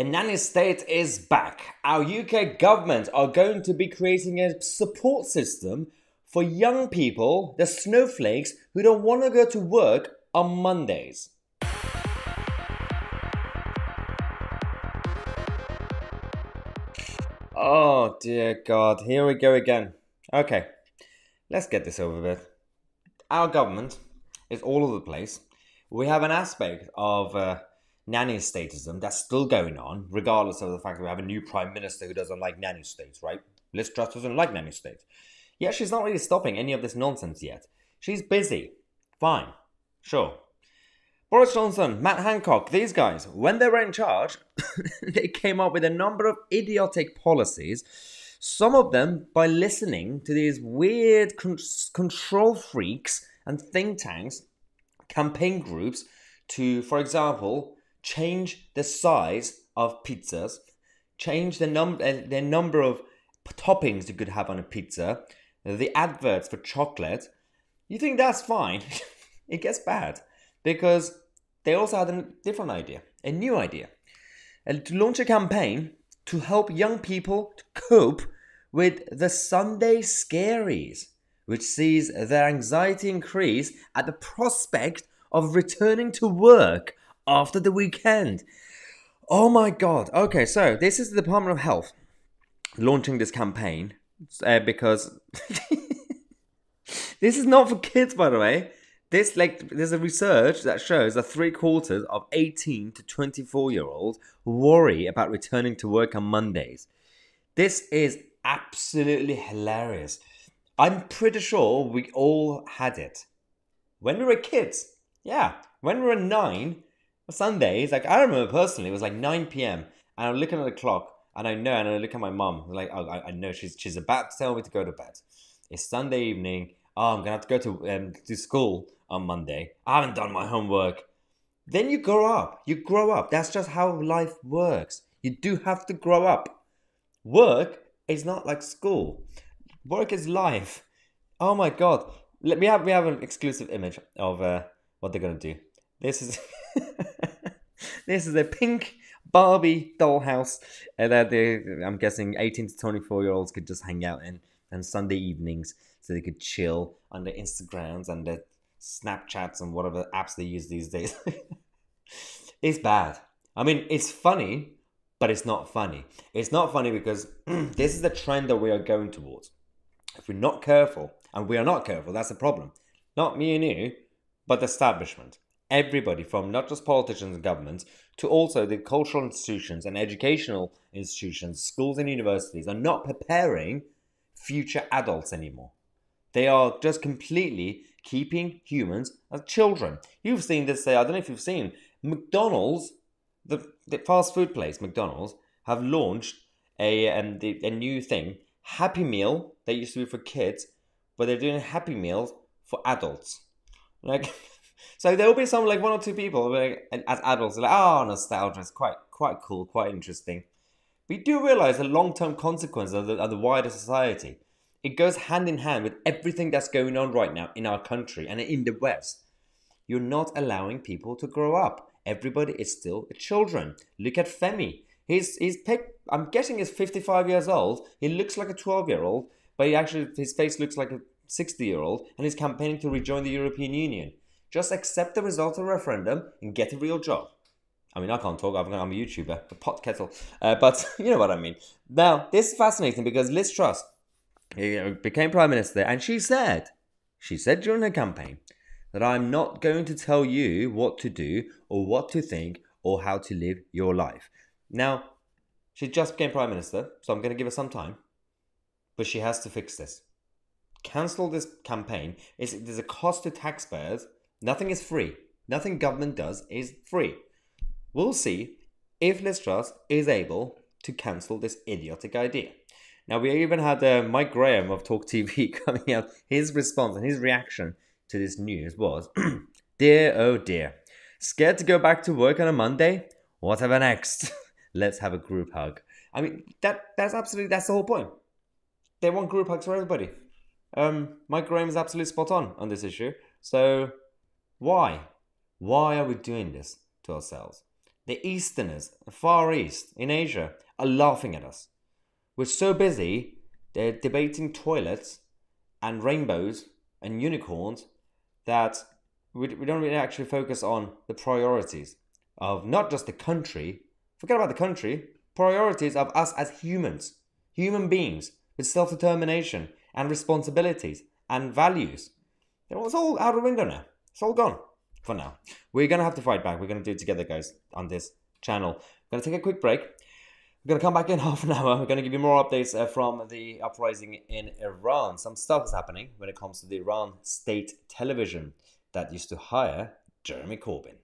The nanny state is back. Our UK government are going to be creating a support system for young people, the snowflakes, who don't want to go to work on Mondays. Oh dear God, here we go again. Okay, let's get this over with. Our government is all over the place. We have an aspect of nanny statism that's still going on, regardless of the fact that we have a new prime minister who doesn't like nanny states, right? Liz Truss doesn't like nanny states. Yet she's not really stopping any of this nonsense yet. She's busy. Fine. Sure. Boris Johnson, Matt Hancock, these guys, when they were in charge, they came up with a number of idiotic policies, some of them by listening to these weird control freaks and think tanks, campaign groups, to, for example, change the size of pizzas, change the number of toppings you could have on a pizza, the adverts for chocolate. You think that's fine? It gets bad, because they also had a different idea, a new idea, and to launch a campaign to help young people to cope with the Sunday scaries, which sees their anxiety increase at the prospect of returning to work after the weekend. Oh my God. Okay, so this is the Department of Health launching this campaign because this is not for kids, by the way. This, there's a research that shows that 3/4 of 18 to 24-year-olds worry about returning to work on Mondays. This is absolutely hilarious. I'm pretty sure we all had it when we were kids. Yeah, when we were 9, Sundays, I remember personally, it was 9 p.m. and I'm looking at the clock and I look at my mum, I know she's about to tell me to go to bed. It's Sunday evening. Oh, I'm going to have to go to school on Monday. I haven't done my homework. Then you grow up. You grow up. That's just how life works. You do have to grow up. Work is not like school. Work is life. Oh my God. We have an exclusive image of what they're going to do. This is this is a pink Barbie dollhouse that I'm guessing 18 to 24-year-olds could just hang out in on Sunday evenings. So they could chill on their Instagrams and their Snapchats and whatever apps they use these days. It's bad. I mean, it's funny, but it's not funny. It's not funny because this is the trend that we are going towards. If we're not careful, and we are not careful, that's the problem. Not me and you, but the establishment. Everybody, from not just politicians and governments, to also the cultural institutions and educational institutions, schools and universities, are not preparing future adults anymore. They are just completely keeping humans as children. You've seen this, I don't know if you've seen, McDonald's, the fast food place, McDonald's, have launched a new thing, Happy Meal, that used to be for kids, but they're doing Happy Meals for adults. So there'll be some, 1 or 2 people as adults, oh, nostalgia, it's quite cool, quite interesting. We do realise the long-term consequences of the wider society. It goes hand in hand with everything that's going on right now in our country and in the West. You're not allowing people to grow up. Everybody is still children. Look at Femi. I'm guessing he's 55 years old. He looks like a 12-year-old, but his face looks like a 60-year-old, and he's campaigning to rejoin the European Union. Just accept the result of the referendum and get a real job. I mean, I can't talk. I'm a YouTuber, a pot kettle, but you know what I mean. Now, this is fascinating because Liz Truss became Prime Minister, and she said during her campaign that I'm not going to tell you what to do or what to think or how to live your life. Now, she just became Prime Minister, so I'm going to give her some time, but she has to fix this. Cancel this campaign. There's a cost to taxpayers. Nothing is free. Nothing government does is free. We'll see if Liz Truss is able to cancel this idiotic idea. Now, we even had Mike Graham of Talk TV coming out. His response and his reaction to this news was, dear, oh dear, scared to go back to work on a Monday? Whatever next? Let's have a group hug. I mean, that's the whole point. They want group hugs for everybody. Mike Graham is absolutely spot on this issue. So why? Why are we doing this to ourselves? The Easterners, the Far East, in Asia, are laughing at us. We're so busy, they're debating toilets and rainbows and unicorns that we don't really actually focus on the priorities of not just the country. Forget about the country. Priorities of us as humans, human beings with self-determination and responsibilities and values. It's all out of the window now. It's all gone for now. We're going to have to fight back. We're going to do it together, guys, on this channel. I'm going to take a quick break. We're going to come back in half an hour. We're going to give you more updates from the uprising in Iran. Some stuff is happening when it comes to the Iran state television that used to hire Jeremy Corbyn.